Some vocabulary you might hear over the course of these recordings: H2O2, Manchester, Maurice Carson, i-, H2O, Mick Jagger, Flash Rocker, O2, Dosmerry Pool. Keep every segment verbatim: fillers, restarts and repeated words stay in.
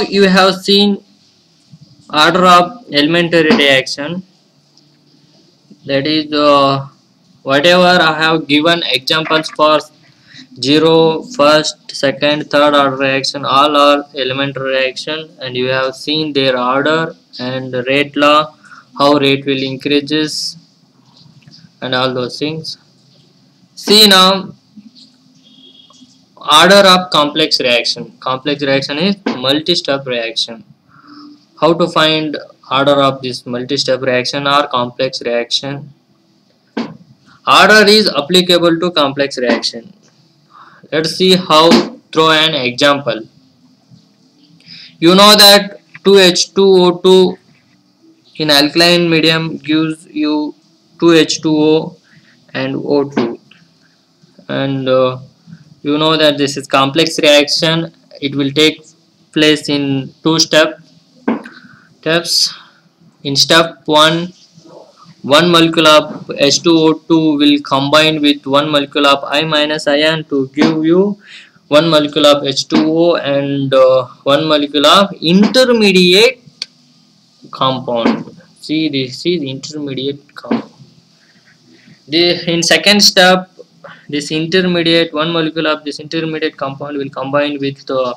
Now you have seen order of elementary reaction, that is uh, whatever I have given examples for zero, first, second, third order reaction, all are elementary reaction, and you have seen their order and rate law, how rate will increases and all those things. See now order of complex reaction. Complex reaction is multi-step reaction. How to find order of this multi-step reaction or complex reaction? Order is applicable to complex reaction. Let's see how through an example. You know that two H two O two in alkaline medium gives you two H two O and O two, and uh, you know that this is complex reaction. It will take place in two step steps. In step one, one molecule of H two O two will combine with one molecule of I minus ion to give you one molecule of H two O and uh, one molecule of intermediate compound. See, this is intermediate compound. The, in second step, this intermediate, one molecule of this intermediate compound will combine with uh,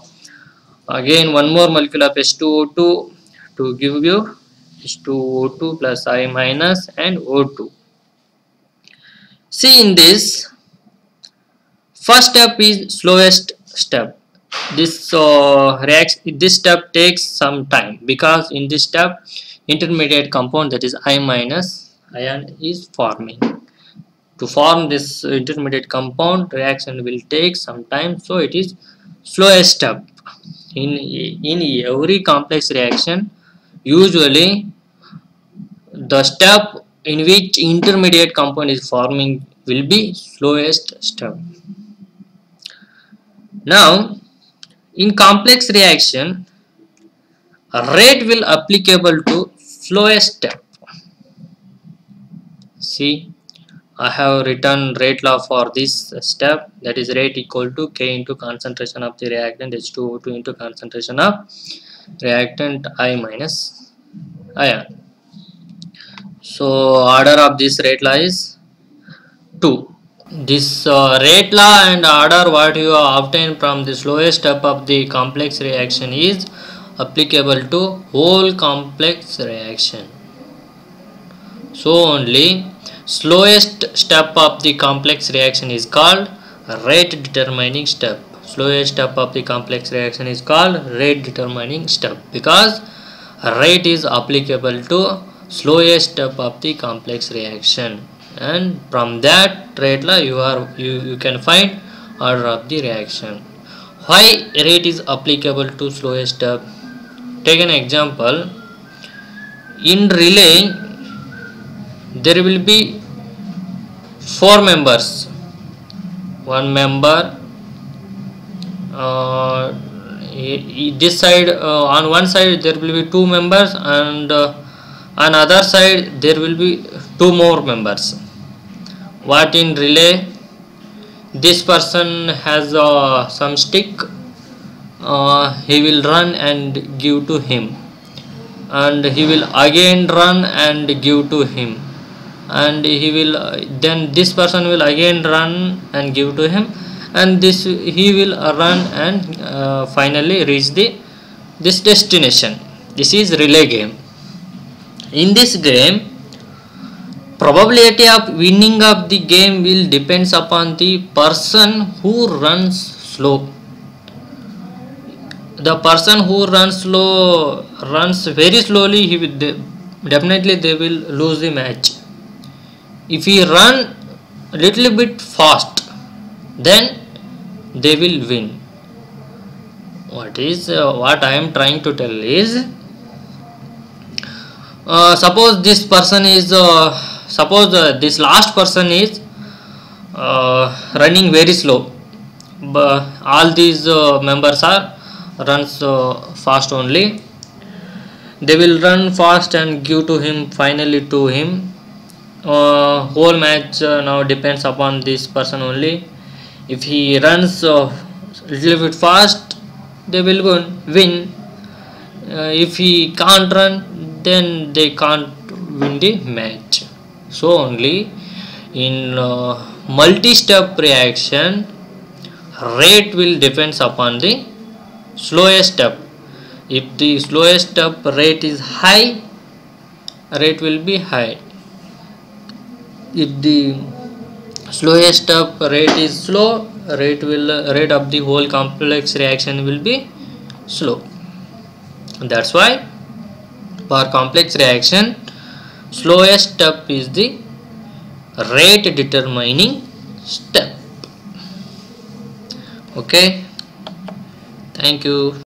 again one more molecule of H two O two to give you H two O two plus I minus and O two. See, in this first step is slowest step. This uh, reacts. This step takes some time because in this step intermediate compound, that is I minus ion, is forming. To form this intermediate compound, reaction will take some time, so it is slowest step. In in every complex reaction, usually the step in which intermediate compound is forming will be slowest step. Now in complex reaction, rate will applicable to slowest step. See, I have written rate law for this step, that is rate equal to K into concentration of the reactant H two O two into concentration of reactant I minus ion. So order of this rate law is two. This uh, rate law and order what you obtain from the slowest step of the complex reaction is applicable to whole complex reaction. So only slowest step of the complex reaction is called rate determining step. Slowest step of the complex reaction is called rate determining step because rate is applicable to slowest step of the complex reaction, and from that rate law you are you, you can find order of the reaction. Why rate is applicable to slowest step? Take an example. In relay there will be four members, one member uh, this side, uh, on one side there will be two members, and uh, on other side there will be two more members. What in relay, this person has uh, some stick, uh, he will run and give to him, and he will again run and give to him, and he will uh, then this person will again run and give to him, and this he will uh, run and uh, finally reach the this destination. This is relay game. In this game, probability of winning of the game will depends upon the person who runs slow. The person who runs slow runs very slowly, he will de definitely they will lose the match. If he run little bit fast, then they will win. What is uh, what I am trying to tell is, uh, suppose this person is uh, suppose uh, this last person is uh, running very slow, but all these uh, members are runs uh, fast only. They will run fast and give to him, finally to him. Uh, whole match uh, now depends upon this person only. If he runs a uh, little bit fast, they will win. uh, if he can't run, then they can't win the match. So only in uh, multi-step reaction, rate will depends upon the slowest step. If the slowest step rate is high, rate will be high. If the slowest step rate is slow, rate will uh, rate of the whole complex reaction will be slow. That's why for complex reaction, slowest step is the rate determining step. Okay, thank you.